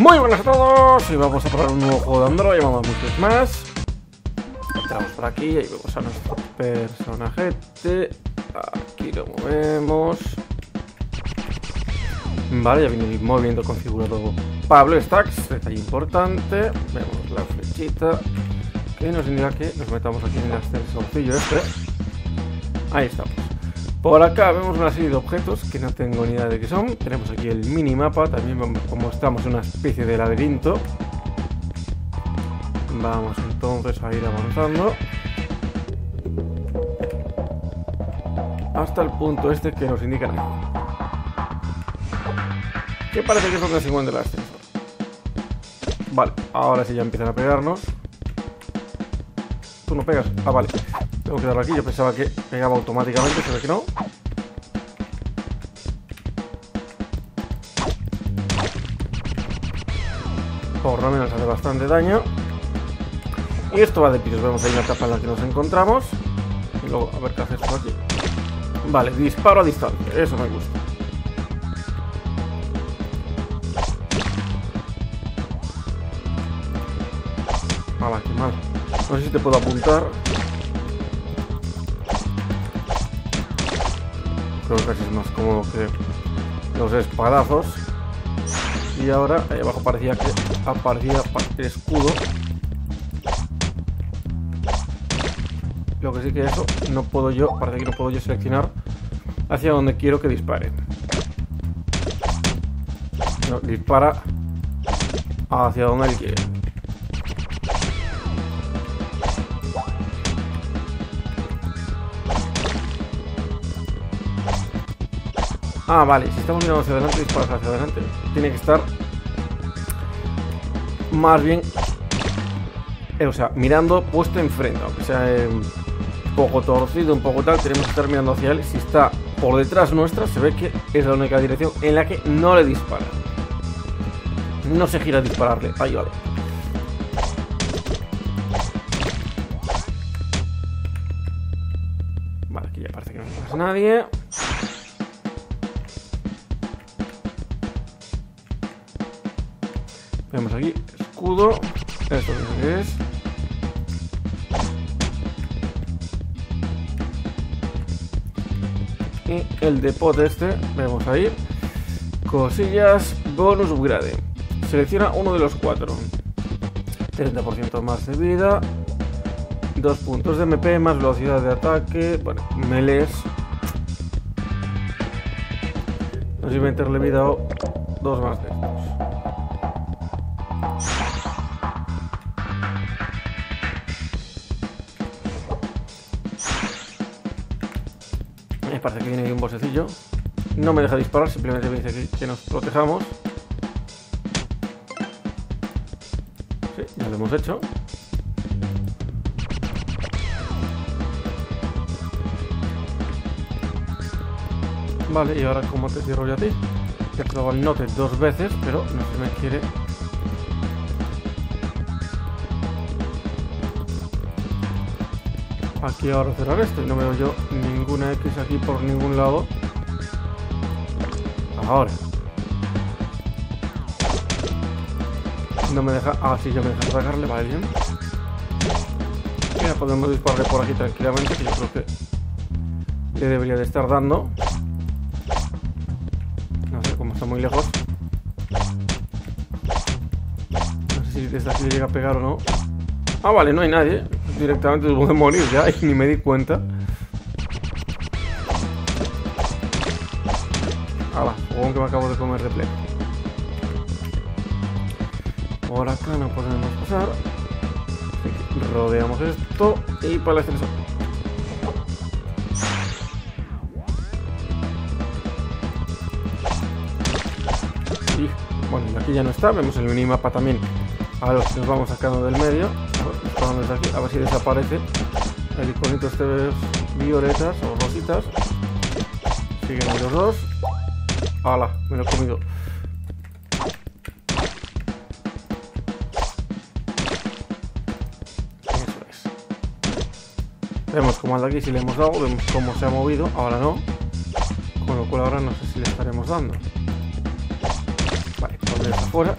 Muy buenas a todos, hoy vamos a probar un nuevo juego de Android llamado Muchos Más. Entramos por aquí, ahí vemos a nuestro personajete. Aquí lo movemos. Vale, ya viene el movimiento configurado Pablo Stacks, detalle importante. Vemos la flechita que nos indica que nos metamos aquí en el ascensorcillo este. Ahí estamos. Por acá vemos una serie de objetos que no tengo ni idea de qué son. Tenemos aquí el minimapa, también vamos, como estamos en una especie de laberinto. Vamos entonces a ir avanzando hasta el punto este que nos indican aquí, que parece que es donde se encuentra el ascensor. Vale, ahora sí ya empiezan a pegarnos. ¿Tú no pegas? Ah, vale. Tengo que darlo aquí, yo pensaba que pegaba automáticamente, pero que no. Por lo menos hace bastante daño. Y esto va de pisos, vemos ahí una tapa en la que nos encontramos. Y luego, a ver qué hace esto aquí. Vale, disparo a distancia, eso me gusta. Mala, qué mal. No sé si te puedo apuntar. Creo que es más cómodo que los espadazos. Y ahora ahí abajo parecía que aparecía parte escudo. Lo que sí que eso no puedo yo, parece que no puedo yo seleccionar hacia donde quiero que dispare. No, dispara hacia donde él quiere. Ah, vale, si estamos mirando hacia adelante, disparas hacia adelante. Tiene que estar más bien, o sea, mirando puesto enfrente, aunque sea un poco torcido, un poco tal, tenemos que estar mirando hacia él. Si está por detrás nuestra, se ve que es la única dirección en la que no le dispara. No se gira a dispararle, ahí vale. Vale, aquí ya parece que no hay más nadie. Vemos aquí, escudo. Esto que es. Y el depot este, vemos ahí. Cosillas, bonus upgrade. Selecciona uno de los cuatro. 30% más de vida. 2 puntos de MP, más velocidad de ataque. Bueno, melees. No sé si meterle vida o 2 más de estos. Parece que viene ahí un bosecillo. No me deja disparar, simplemente me dice que nos protejamos. Sí, ya lo hemos hecho. Vale, y ahora como te cierro yo a ti. He probado el note 2 veces, pero no se me quiere. Aquí ahora cerrar esto y no veo yo ninguna X aquí por ningún lado. Ahora. No me deja... Ah, sí, yo me deja atacarle, vale, bien. Mira, podemos dispararle por aquí tranquilamente, que yo creo que le debería de estar dando. No sé, como está muy lejos. No sé si desde aquí le llega a pegar o no. Ah, vale, no hay nadie. Directamente tuvo que morir ya y ni me di cuenta. Ala, supongo que me acabo de comer de play. Por acá no podemos pasar. Rodeamos esto y para el ascensor. Y bueno, aquí ya no está. Vemos el minimapa también. A los que nos vamos sacando del medio. Desde aquí, a ver si desaparece el iconito este de violetas o rositas. Siguen los dos. ¡Hala! Me lo he comido. Eso es. Vemos como al de aquí si le hemos dado, vemos cómo se ha movido, ahora no. Con lo cual ahora no sé si le estaremos dando. Vale, ponle afuera.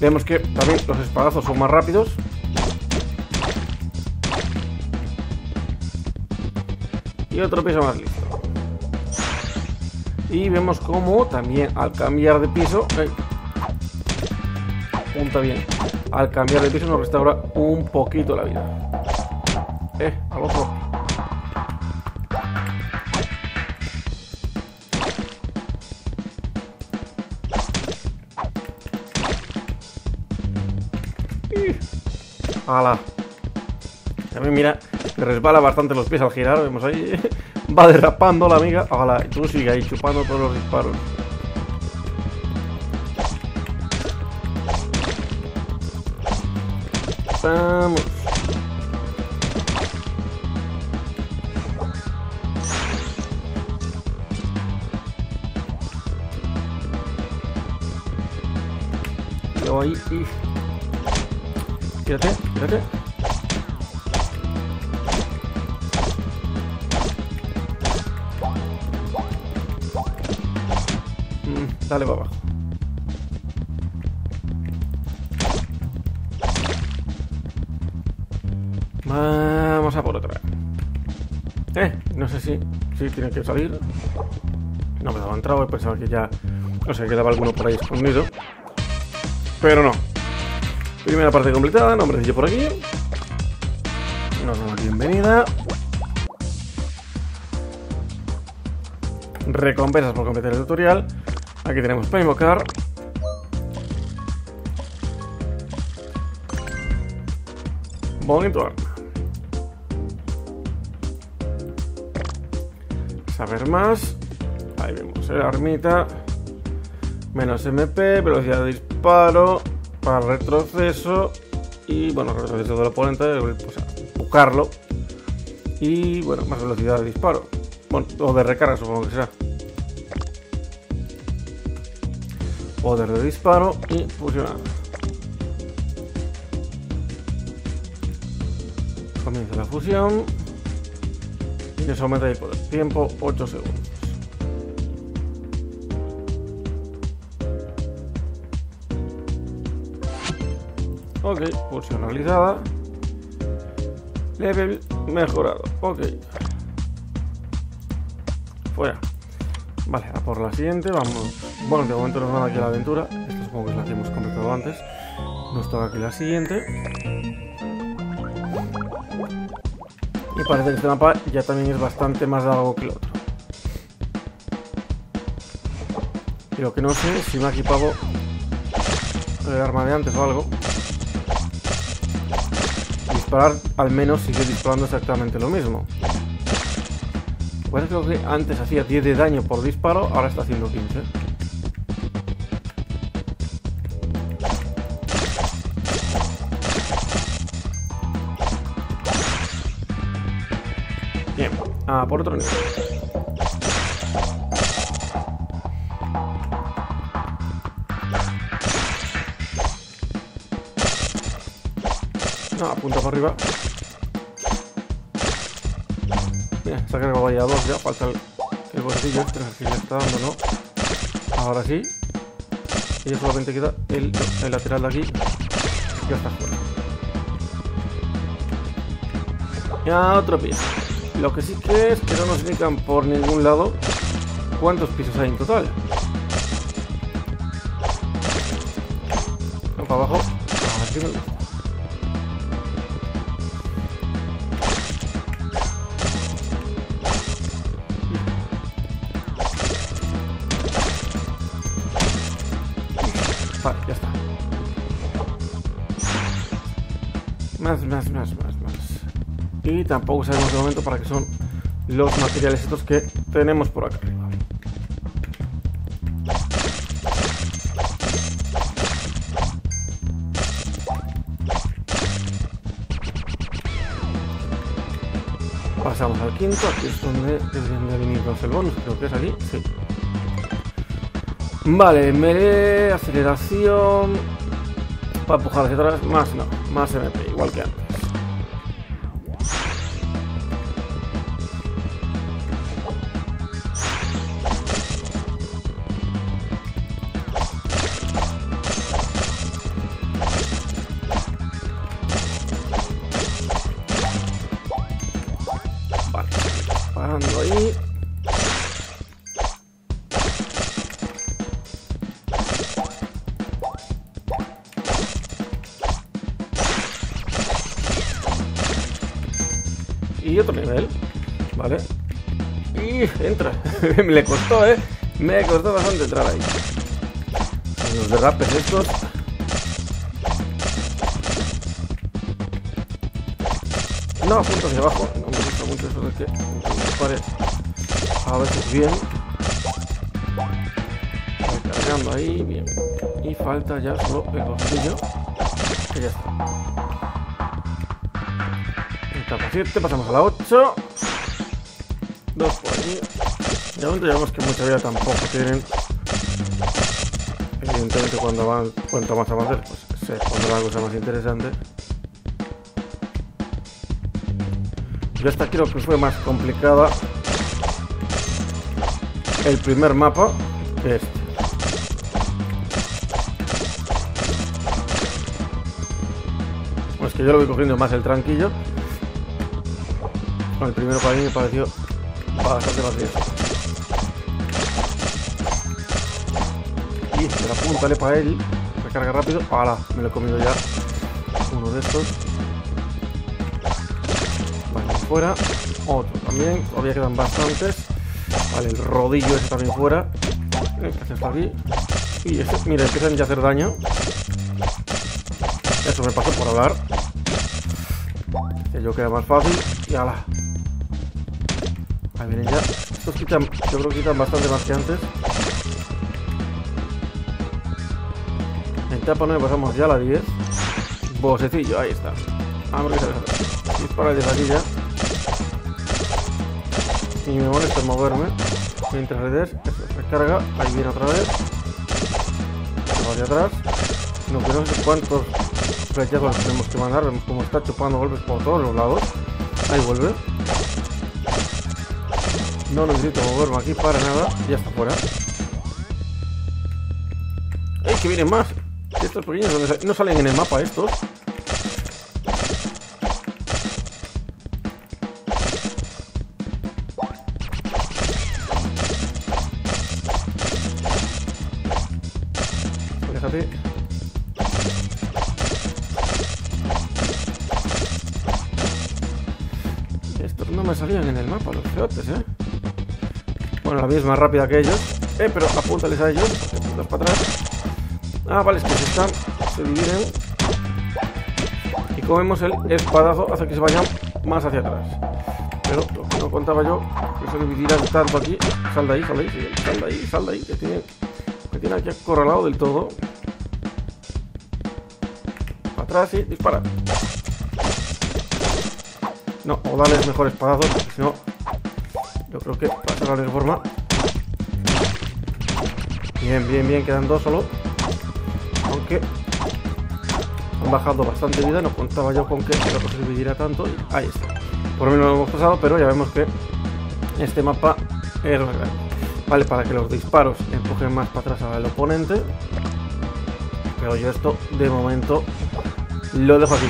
Vemos que también los espadazos son más rápidos. Y otro piso más listo. Y vemos cómo también al cambiar de piso... punta bien. Al cambiar de piso nos restaura un poquito la vida. Al otro. ¡Hala! También mira, resbala bastante los pies al girar, vemos ahí. Va derrapando la amiga. ¡Hala! Tú sigue ahí chupando todos los disparos. ¡Vamos! Luego ahí... Quédate, quédate. Dale para abajo. Vamos a por otra. No sé si tiene que salir. No me daba entrado, he pensado que ya... No sé, quedaba alguno por ahí escondido. Pero no. Primera parte completada, nombrecillo por aquí. Nos damos bienvenida. Recompensas por completar el tutorial. Aquí tenemos para invocar. Bonito arma. Saber más. Ahí vemos el armita. Menos MP, velocidad de disparo. Para retroceso y bueno, retroceso del oponente, pues buscarlo y bueno, más velocidad de disparo, bueno, o de recarga supongo que será, poder de disparo y fusionar. Comienza la fusión y eso aumenta el poder, tiempo 8 segundos. Ok, fusionalizada. Level mejorado. Ok. Fuera. Vale, a por la siguiente. Vamos. Bueno, de momento nos manda aquí la aventura. Esta supongo que es la que hemos completado antes. Nos toca aquí la siguiente. Y parece que este mapa ya también es bastante más largo que el otro. Creo que no sé si me ha equipado el arma de antes o algo. Disparar, al menos sigue disparando exactamente lo mismo. Bueno, creo que antes hacía 10 de daño por disparo, ahora está haciendo 15. Bien, por otro nivel. Apunta para arriba. Mira, se ha cargado ahí a dos ya. Falta el bolsillo. Pero aquí le está dando, ¿no? Ahora sí. Y solamente queda el lateral de aquí. Ya está fuera. Ya otro piso. Lo que sí que es que no nos indican por ningún lado cuántos pisos hay en total. Vamos para abajo. Aquí no. Vale, ya está. Más. Y tampoco sabemos de momento para qué son los materiales estos que tenemos por acá arriba. Pasamos al quinto, aquí es donde deberían de venirnos el bonus, creo que es allí, sí. Vale, melee, aceleración. Para empujar hacia atrás, más no, más MP, igual que antes. y otro nivel, ¿vale? Y entra. Le costó, ¿eh? Me costó bastante entrar ahí. Los derrapes estos. No, punto hacia abajo. No me gusta mucho eso de que me pare a veces bien. Cargando ahí, bien. Y falta ya solo el bolsillo. Y ya está. Etapa 7, pasamos a la 8. Dos por aquí. De momento ya vemos que mucha vida tampoco tienen. Evidentemente cuando van, cuanto más avances, pues se pondrá la cosa más interesante. Yo hasta creo que fue más complicada el primer mapa que este. Pues que yo lo voy cogiendo más el tranquillo. El primero para mí me pareció bastante más bien. Y apúntale para él. Recarga rápido. ¡Hala! Me lo he comido ya. Uno de estos. Fuera, otro también, todavía quedan bastantes. Vale, el rodillo ese también fuera. Este está aquí. Y este, mira, empiezan ya a hacer daño. Eso me pasó por hablar. Este yo queda más fácil. Y ala. Ahí vienen ya. Estos quitan, yo creo que quitan bastante más que antes. En etapa 9 pasamos ya a la 10. Bosecillo, ahí está. Vamos a ver qué se dispara desde aquí ya. Y me molesta moverme mientras le des. Recarga, ahí viene otra vez. Se va hacia atrás. No quiero sé cuántos flechazos tenemos que mandar. Vemos como está chupando golpes por todos los lados. Ahí vuelve. No necesito moverme aquí para nada. Ya está fuera. ¡Ey, que vienen más! Estos pequeños no salen en el mapa estos. Estos no me salían en el mapa, los feotes, ¿eh? Bueno, la vida es más rápida que ellos. Pero apúntales a ellos. Apuntas para atrás. Ah, vale, es que se dividen. Y comemos el espadazo hasta que se vayan más hacia atrás. Pero lo que no contaba yo, que se dividirán tanto aquí. Sal de ahí, sal de ahí, sal de ahí, sal de ahí. Que tiene aquí acorralado del todo. Para atrás y dispara. No, o darles mejores espadazos, porque si no, yo creo que va a sacar de forma. Bien, bien, bien, quedan dos solo. Aunque han bajado bastante vida, no contaba yo con que la cosa se dividiera tanto. Ahí está. Por lo menos lo hemos pasado, pero ya vemos que este mapa es más grande. Vale, para que los disparos empujen más para atrás al oponente. Pero yo esto, de momento, lo dejo aquí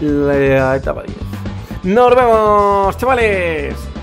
en la etapa 10. ¡Nos vemos, chavales!